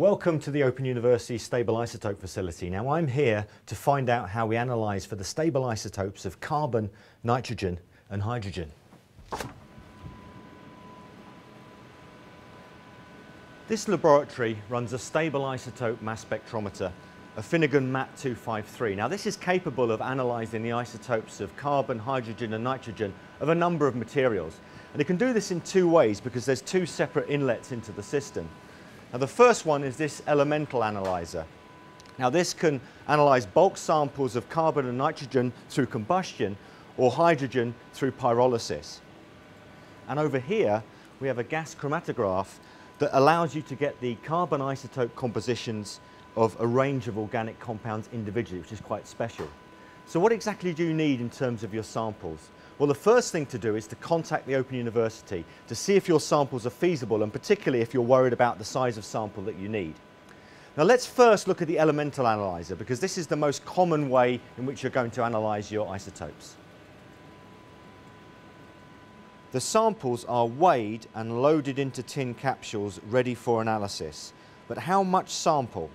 Welcome to the Open University Stable Isotope Facility. Now I'm here to find out how we analyse for the stable isotopes of carbon, nitrogen and hydrogen. This laboratory runs a stable isotope mass spectrometer, a Finnigan MAT 253. Now this is capable of analysing the isotopes of carbon, hydrogen and nitrogen of a number of materials. And it can do this in two ways because there's two separate inlets into the system. Now the first one is this elemental analyzer. Now this can analyse bulk samples of carbon and nitrogen through combustion or hydrogen through pyrolysis. And over here we have a gas chromatograph that allows you to get the carbon isotope compositions of a range of organic compounds individually, which is quite special. So what exactly do you need in terms of your samples? Well, the first thing to do is to contact the Open University to see if your samples are feasible, and particularly if you're worried about the size of sample that you need. Now let's first look at the elemental analyzer, because this is the most common way in which you're going to analyze your isotopes. The samples are weighed and loaded into tin capsules ready for analysis. But how much sample?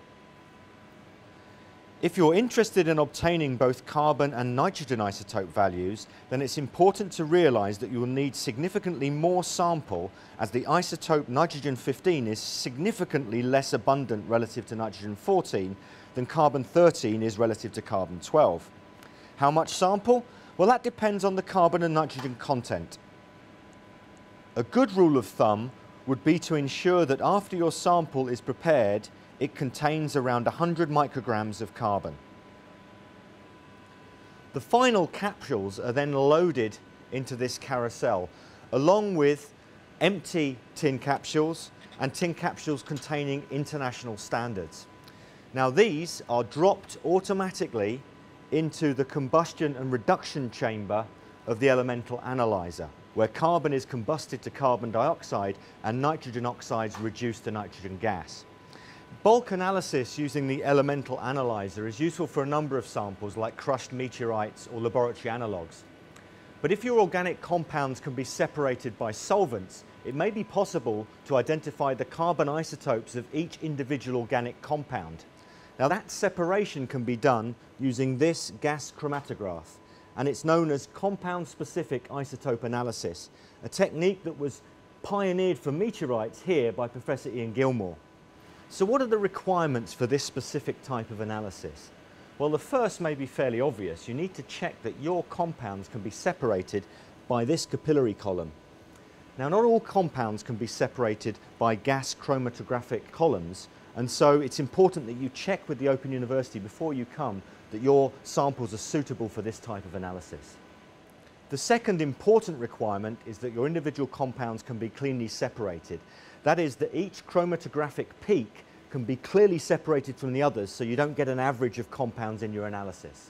If you're interested in obtaining both carbon and nitrogen isotope values, then it's important to realise that you will need significantly more sample, as the isotope nitrogen-15 is significantly less abundant relative to nitrogen-14 than carbon-13 is relative to carbon-12. How much sample? Well, that depends on the carbon and nitrogen content. A good rule of thumb would be to ensure that after your sample is prepared, it contains around 100 micrograms of carbon. The final capsules are then loaded into this carousel, along with empty tin capsules and tin capsules containing international standards. Now these are dropped automatically into the combustion and reduction chamber of the elemental analyzer, where carbon is combusted to carbon dioxide and nitrogen oxides reduced to nitrogen gas. Bulk analysis using the elemental analyzer is useful for a number of samples like crushed meteorites or laboratory analogues. But if your organic compounds can be separated by solvents, it may be possible to identify the carbon isotopes of each individual organic compound. Now that separation can be done using this gas chromatograph, and it's known as compound-specific isotope analysis, a technique that was pioneered for meteorites here by Professor Ian Gilmour. So what are the requirements for this specific type of analysis? Well, the first may be fairly obvious. You need to check that your compounds can be separated by this capillary column. Now, not all compounds can be separated by gas chromatographic columns, and so it's important that you check with the Open University before you come that your samples are suitable for this type of analysis. The second important requirement is that your individual compounds can be cleanly separated. That is, that each chromatographic peak can be clearly separated from the others so you don't get an average of compounds in your analysis.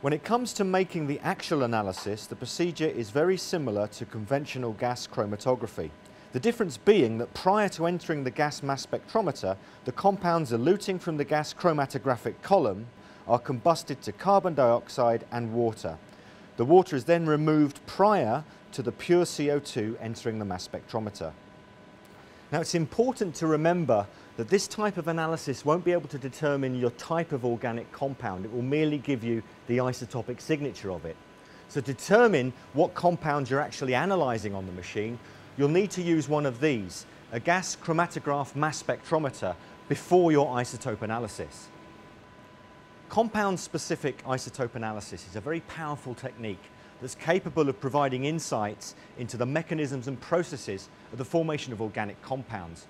When it comes to making the actual analysis, the procedure is very similar to conventional gas chromatography. The difference being that prior to entering the gas mass spectrometer, the compounds eluting from the gas chromatographic column are combusted to carbon dioxide and water. The water is then removed prior to the pure CO2 entering the mass spectrometer. Now it's important to remember that this type of analysis won't be able to determine your type of organic compound. It will merely give you the isotopic signature of it. So to determine what compound you're actually analysing on the machine, you'll need to use one of these, a gas chromatograph mass spectrometer, before your isotope analysis. Compound-specific isotope analysis is a very powerful technique that's capable of providing insights into the mechanisms and processes of the formation of organic compounds.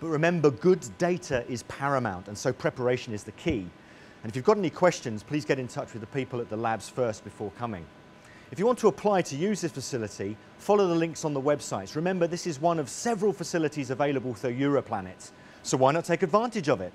But remember, good data is paramount, and so preparation is the key. And if you've got any questions, please get in touch with the people at the labs first before coming. If you want to apply to use this facility, follow the links on the websites. Remember, this is one of several facilities available through Europlanet, so why not take advantage of it?